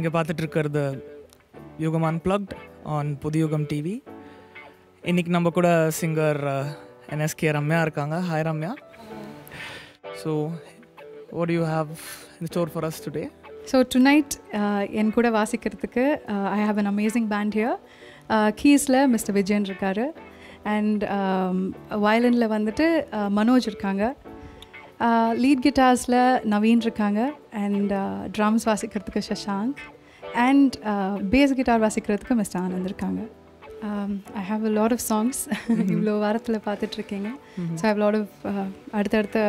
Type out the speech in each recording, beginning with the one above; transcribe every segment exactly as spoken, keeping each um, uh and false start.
நீங்கள் பார்த்துட்டு இருக்கிறது யுகம் அன்பிளக்ட் ஆன் புதியுகம் டிவி. இன்றைக்கி நம்ம கூட சிங்கர் என்எஸ்கே ரம்யா இருக்காங்க. Hi Ramya. So what you have in store for us today? So tonight, என் கூட வாசிக்கிறதுக்கு I have an amazing band here. Keysல மிஸ்டர் விஜயன் இருக்காரு, and வயலின்ல வந்துட்டு மனோஜ் இருக்காங்க, லீட் கிட்டார்ஸ்ல நவீன் இருக்காங்க, and drums வாசிக்கிறதுக்கு Shashank, and bass கிட்டார் வாசிக்கிறதுக்கு மிஸ்டர் ஆனந்த் இருக்காங்க. I have a lot of songs. இவ்வளோ வாரத்தில் பார்த்துட்டு இருக்கீங்க. So I have a lot of அடுத்தடுத்த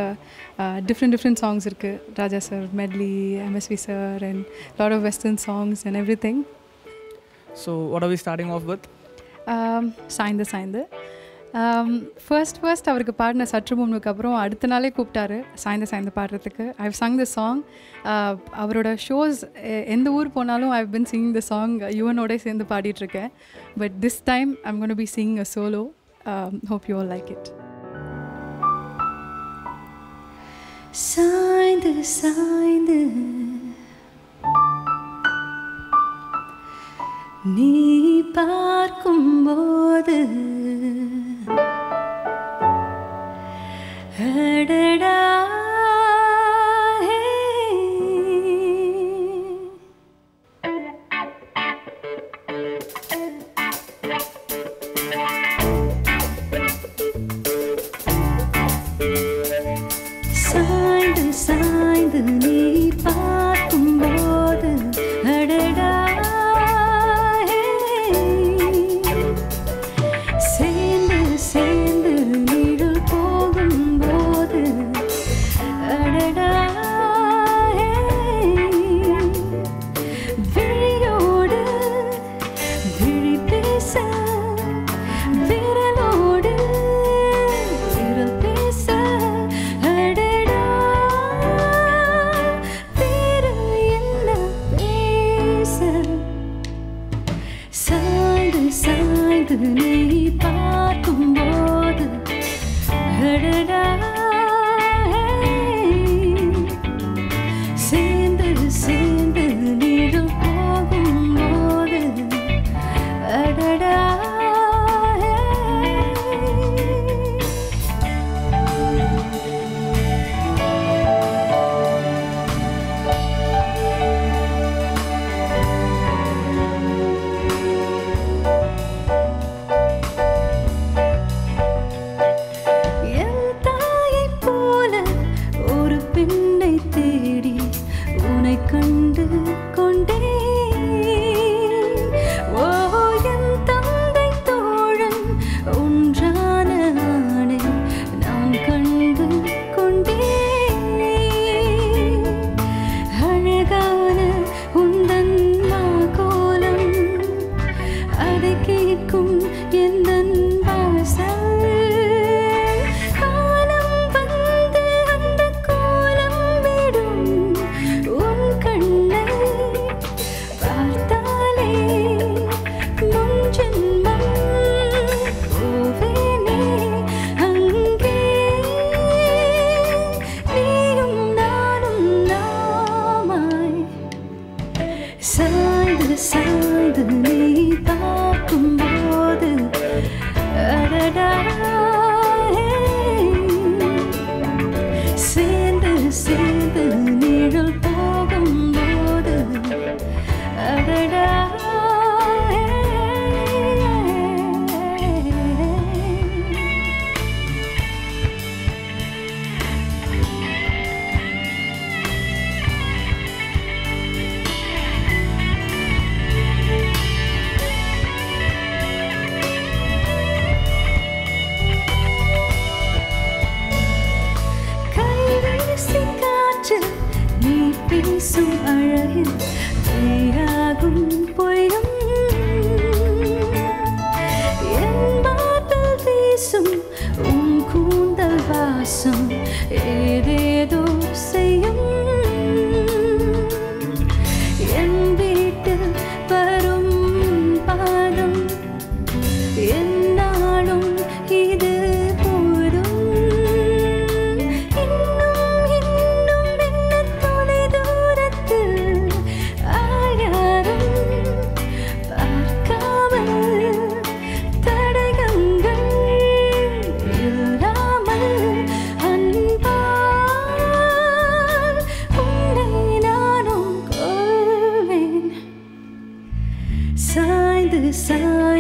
different different songs இருக்கு. Raja sir medley, M S V Sir, and a lot of Western songs and everything. So what are we starting off with? சாய்ந்து சாய்ந்து first first அவருக்கு பாடின சற்று முன்னுக்கு அப்புறம் அடுத்த நாளே கூப்பிட்டாரு சாய்ந்த சாய்ந்து பாடுறதுக்கு. I have sung the song. அவரோட ஷோஸ் எந்த ஊர் போனாலும் I have been singing the song. யுவனோட சேர்ந்து பாடிட்டுருக்கேன். But this time I am gonna be singing a solo. Hope you all like it. சாய்ந்து சாய்ந்து நீ பார்க்கும் போது அடடா ஹே சாய்ந்து சாய்ந்து நீ பார்க்கும் போது அடடா சாய்ந்து நீ பார்க்கும் போது அடடா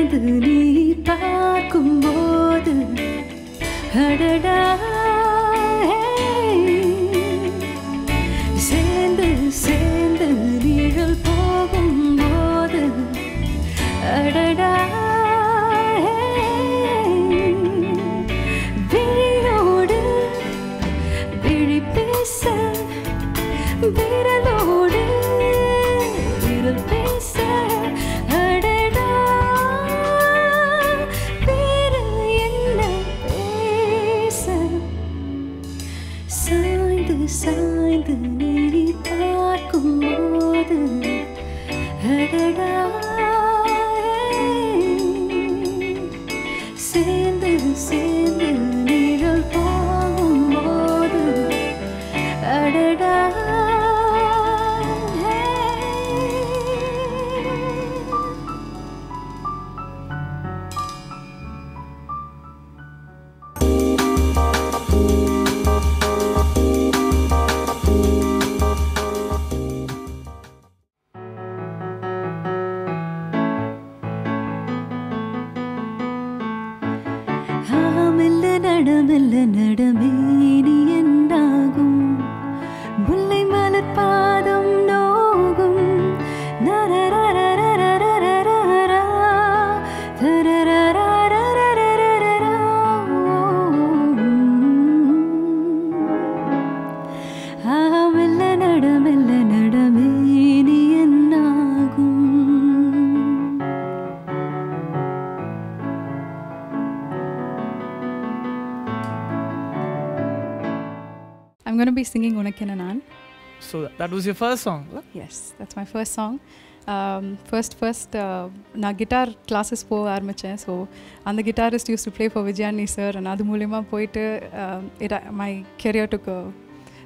எனது நீ பார்க்கும் போது அடடா சேர்ந்து சேர்ந்து நீழல் போகும் போது அடடா விழியோடு விழி பேச விரலோடு விரல் பேச சாய்ந்து நீ பார்க்கும் போது அடடா சேர்ந்து சேர்ந்து நீழல் போகும் போது அடடா I'm going to be singing Unakinanan. So that was your first song? Huh? Yes, that's my first song. Um, first, first, uh, na guitar classes po armache. So, and the guitarist used to play for Vijayan Sir, and adu moolema poite my career took a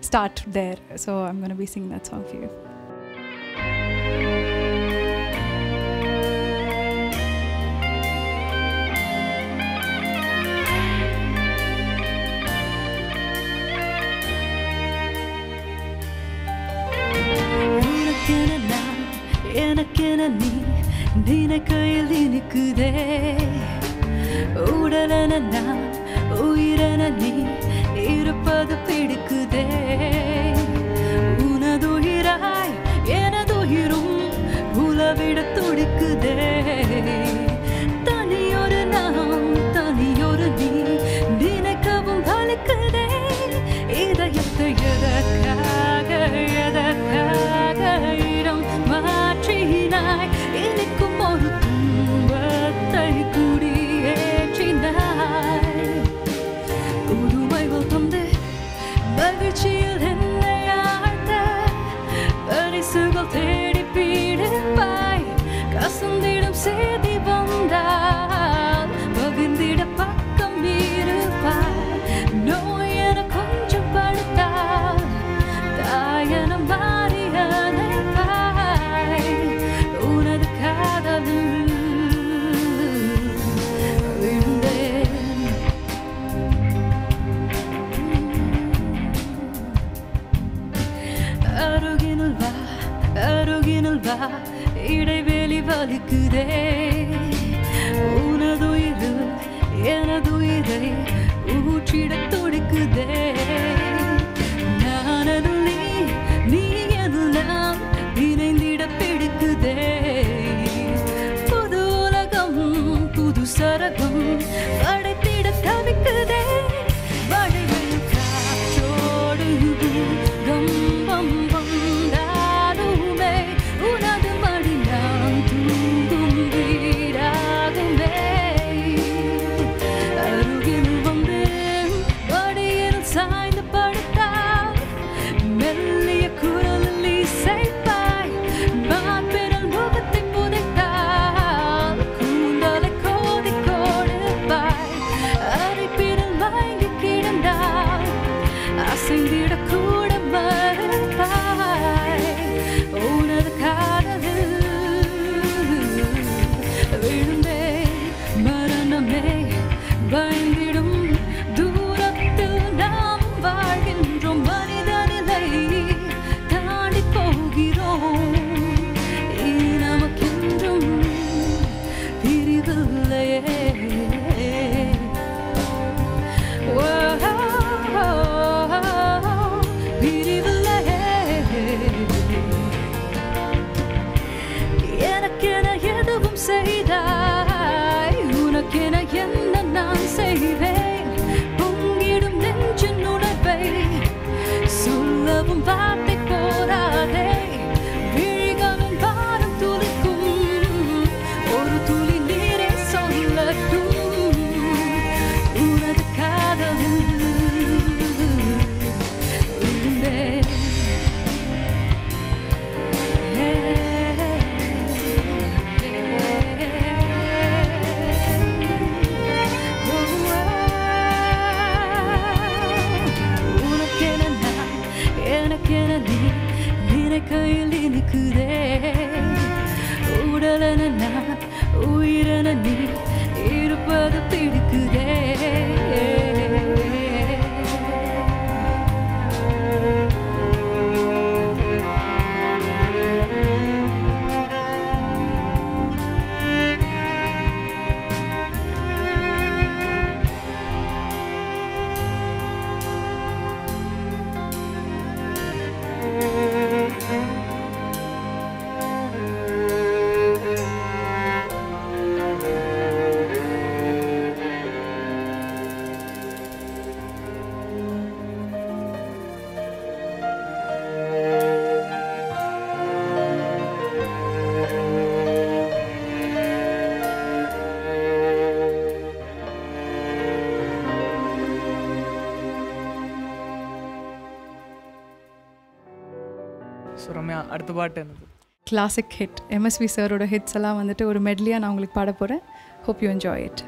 start there. So I'm going to be singing that song for you. நீ தின கையில் நிற்குதே உடலன நான் உயிரன நீ இருப்பது பிடிக்குதே உனதுயிராய் எனதுயிரும் உலவிட துடிக்குதே தனியொரு நாம் தனியொரு நீ தினக்கவும் வலுக்குதே இதயத்தை எதற்காக எதற்காக இடம் மாற்றினாய் எனக்கும் ஒரு துன்பத்தை குடியேற்றினாய் உருமைகள் தந்து மகிழ்ச்சியில் என்னை ஆழ்த்த பரிசுகள் தேடி பிடிப்பாய் கசந்திடும் செய்தி வந்தால் பகிர்ந்திட பக்கம் இருப்பாய் நோய் என கொஞ்சம் படுத்தால் தாயன மாறியான இடைவேலி வலிக்குதே உனதுயிரு எனதுயிரை ஊற்றிட துடிக்குதே நானது நீ நீ எதுலாம் இணைந்திட பிடிக்குதே புது உலகம் புது சரகம் படைத்திட தவிக்குதே வடிவில் காற்றோடு கம்பம் Bye. So, Ramya, அடுத்த பாட்டு என்னது? Classic hit. M S V Sir ஓட ஹிட்ஸ் எல்லாம் வந்துட்டு ஒரு மெட்லியா நான் உங்களுக்கு பாட போறேன். Hope you enjoy it.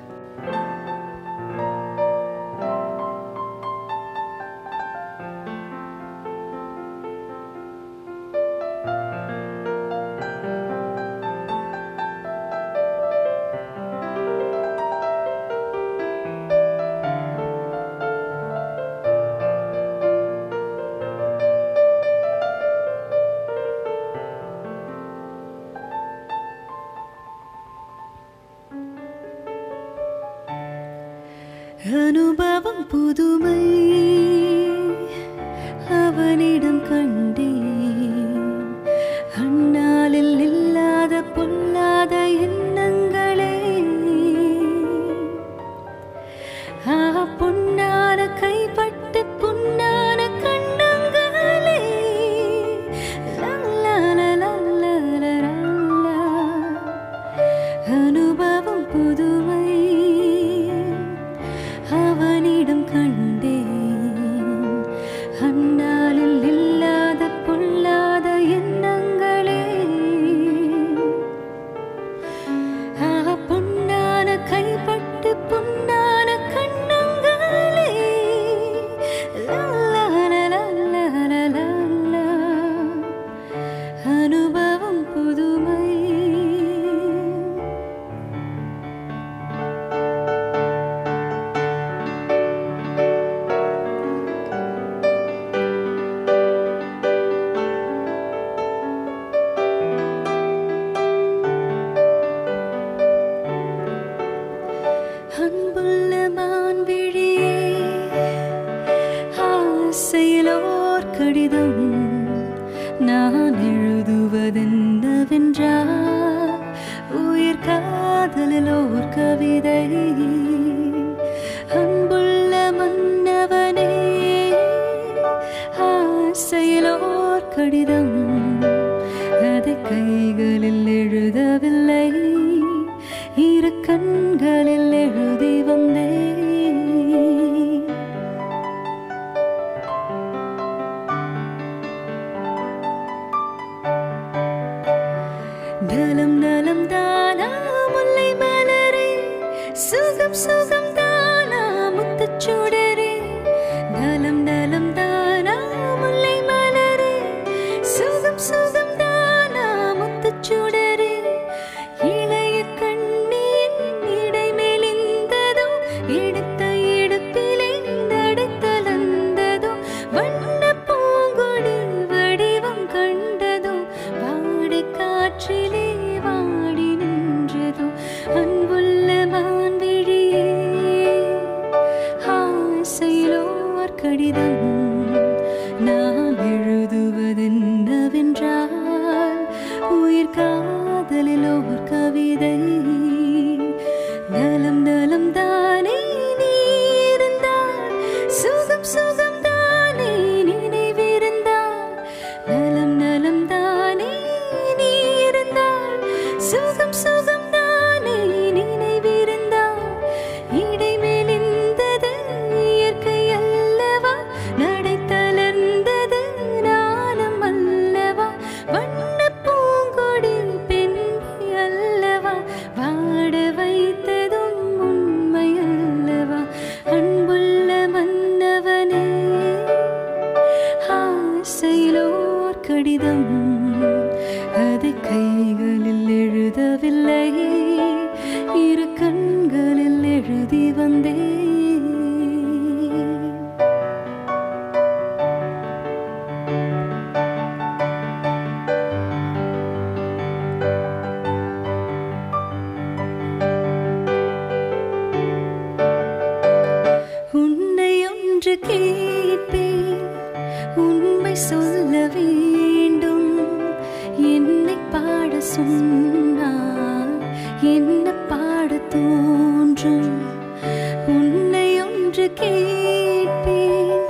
அனுபவம் புதுமை அவனிடம் கண்டேன், அண்ணாலில் இல்லாத பொல்லாத எண்ணங்களே, ஆ பொன்னான கைப்பட்டு பொன்னான கண்ணங்களே, அனுபவம் புதுமை அவனிடம் கண்டேன், அந்நாளில் இல்லாத பொல்லாத எண்ணங்களே, ஆ பொன்னான கைப்பட்டு பொன்னான கண்ணங்களே, அனுபவம் புதுமை. கடிதம் அதை கைகளில் எழுதவில்லை, இரு கண்களில் எழுதி வந்தேன். நலம் நலம் தானா முல்லை மலரே, சுகம் சுகம் தானா முத்துச்சூடரே, நலம் நலம் தானா முல்லை மலரே, சுகம் சுகம் தானா முத்துச்சூடரே, இளைய கண்ணீர் இடை மெலிந்ததோ எடுத்த இடுப்பிலே தடுத்தலந்ததோ வண்ண பூங்கொடி வடிவம் கண்டதோ வாடை காற்றிலே வாடி நின்றதோ அன்புள்ள மான்விழியே கண்களில் எழுதி வந்தே உன்னை ஒன்று கேட்பேன், உண்மை சொல்ல வேண்டும். என்னை பாட சொன்னால் என்ன பாட தோன்றும்? உன்னை ஒன்று கேட்பேன்,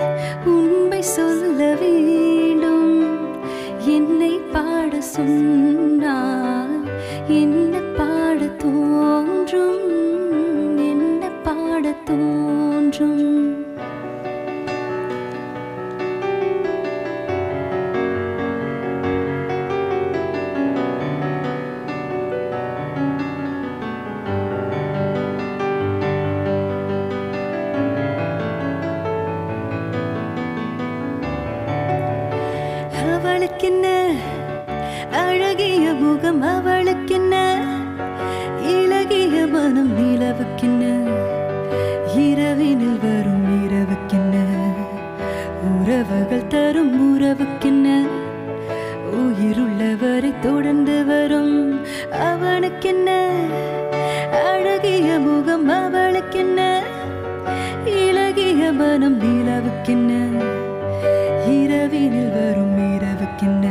உண்மை சொல்ல வேண்டும். என்னை பாட சொன்னால் என்ன பாட தோன்றும்? என்ன பாட தோன்றும்? அவளுக்கென்ன அழகிய முகம், அவளுக்கென்ன இலகிய மனம். நிலவுக்கென்ன இரவினில் வரும் இரவுக்கென்ன உறவுகள் தரும் உறவுக்கென்ன உயிருள்ளவரை தொடர்ந்து வரும். அவனுக்கென்ன அழகிய முகம், அவளுக்கென்ன இலகிய மனம். நிலவுக்கென்ன இரவினில் வரும் இரவுக்கென்ன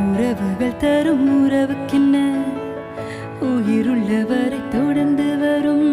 உறவுகள் தரும் உறவுக்கென்ன உயிருள்ளவரை தொடர்ந்து வரும்.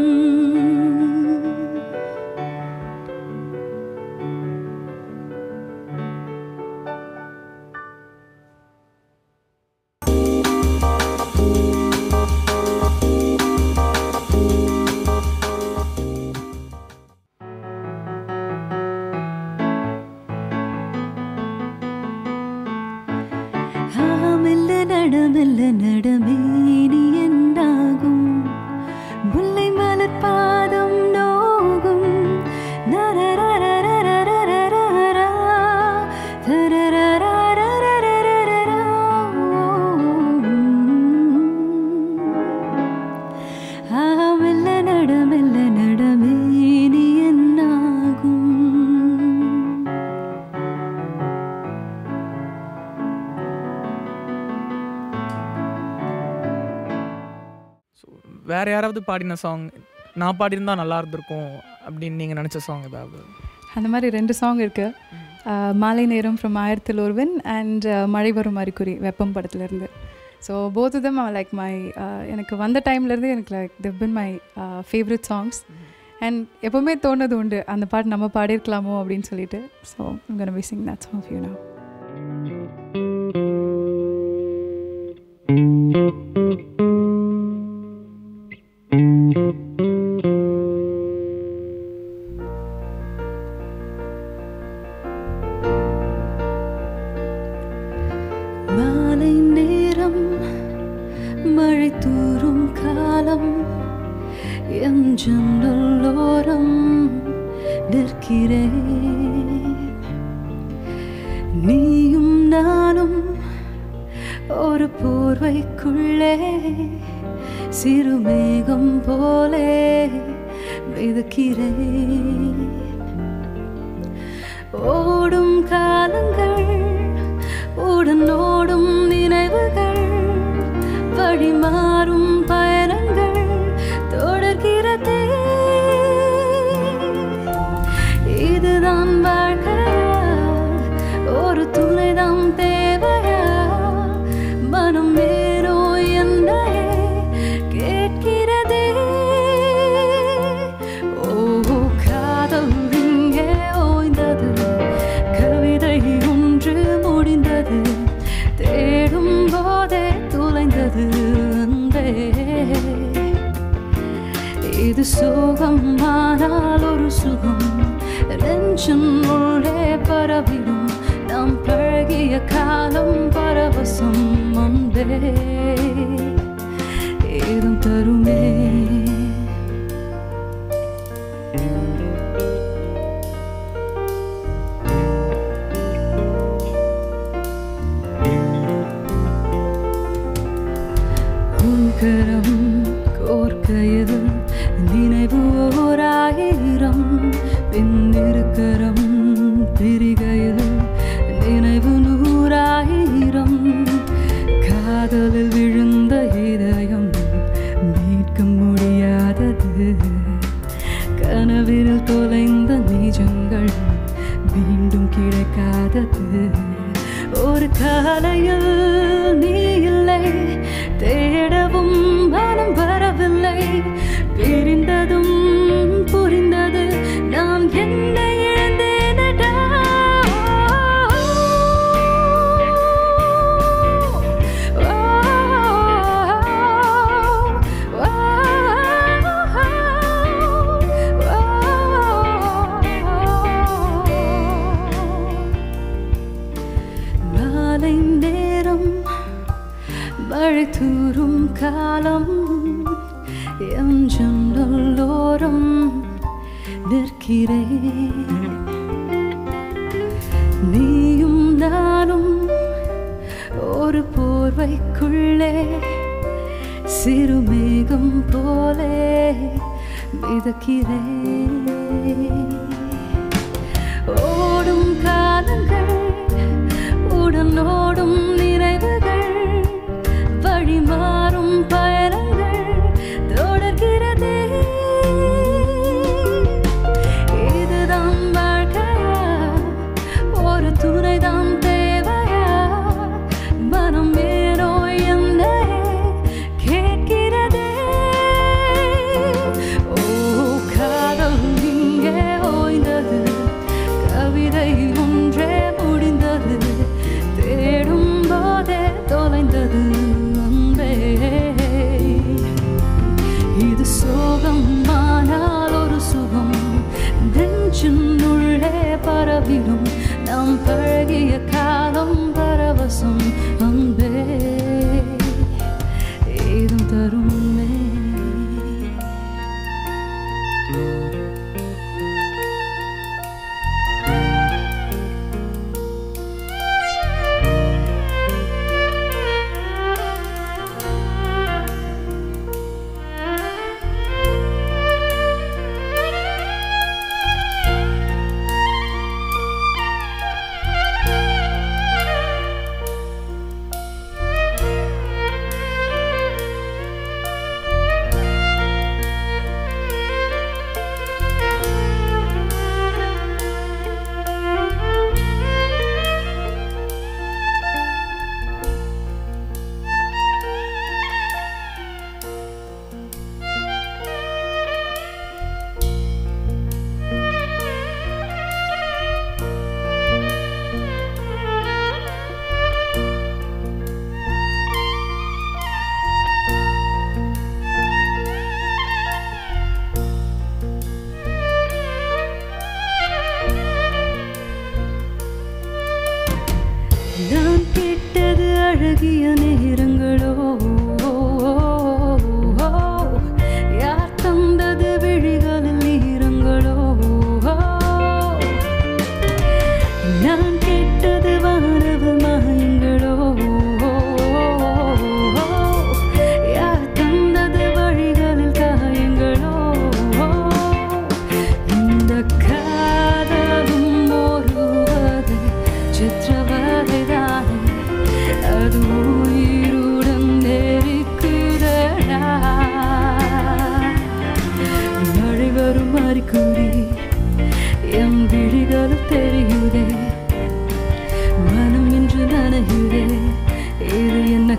வேறு யாராவது பாடின சாங் நான் பாடியிருந்தால் நல்லா இருந்திருக்கும் அப்படின்னு நீங்கள் நினச்ச சாங் ஏதாவது? அந்த மாதிரி ரெண்டு சாங் இருக்குது. மாலை நேரம் ஃப்ரம் ஆயிரத்தில் ஒருவன் அண்ட் மழை வரும் மாறிக்குறி வெப்பம் படத்துலேருந்து. So both of them are like my, எனக்கு வந்த டைம்லேருந்து எனக்கு like they've been my favourite songs. And எப்போவுமே தோணுது உண்டு அந்த பாட்டு நம்ம பாடியிருக்கலாமோ அப்படின்னு சொல்லிட்டு. So I'm gonna be sing that song for you now. நீயும் நானும் ஒரு போர்வைக்குள்ளே சிறுமேகம் போலே மிதக்கிறேன். ஓடும் காலங்கள் உடனோடும் நினைவுகள் வழிமாறும் பயணங்கள் தொடர்கிறதே. இதுதான் வாழ்க்கை, ஒரு துளைதான் தேவையா? மனம் வேறோ என்னையே கேட்கிறதே. ஓ காதல் இங்கே ஓய்ந்தது, கவிதை ஒன்று முடிந்தது, தேடும் போதே துளைந்தது அன்பே. இது சுகம் ஆனால் ஒரு சுகம் நெஞ்சும் உள்ளே பரவிடும். நாம் பழகிய காலம் பரவசம் அன்பே. ஏதும் தருமே உன் கரம் கோர்க்க இதயத்தில் நினைவோராயிரம் பெண்ணிருக்கரம் திரிகையில் நினைவு நூறாயிரம் காதலில் விழுந்த இதயம் மீட்க முடியாதது கனவில் தொலைந்த நிஜங்கள் மீண்டும் கிடைக்காதது ஒரு காலையில் நீ இல்லை தேடவும் மனம் வரவில்லை பிரிந்ததும் புரிந்தது நாம் என்ன இழந்தேனடா நாளை நேரம் மழை தூரும் காலம் என் ஜன்னலோரம் நிற்கிறேன் நீயும் நானும் ஒரு போர்வைக்குள்ளே சிறுமேகம் போலே மிதக்கிறேன் ஓடும் காலங்கள் உடனோடும் நினைவுகள் வழிமாறும் பயணங்கள் தொடர்கிறதே இதுதான் வாழ்க்கையா ஒரு துணைதான் தேவையா மனம் ஏனோ என்னே கேட்கிறதே ஓ காதல் இங்கே ஓய்ந்தது கவிதை ஒன்றே முடிந்தது தேடும் போதே தொலைந்தது சோகமானால் ஒரு சுகம் நெஞ்சினுள்ளே பரவிடும் நாம் பழகிய காலம் பரவசம் அன்பே ஏதும் தருமே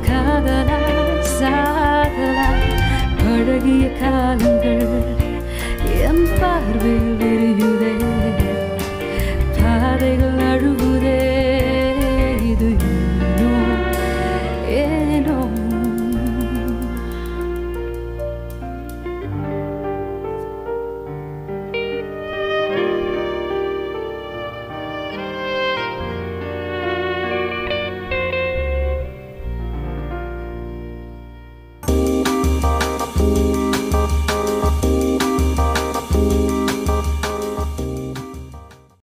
காதலா பழகிய காலங்கள் என் பார்வையில்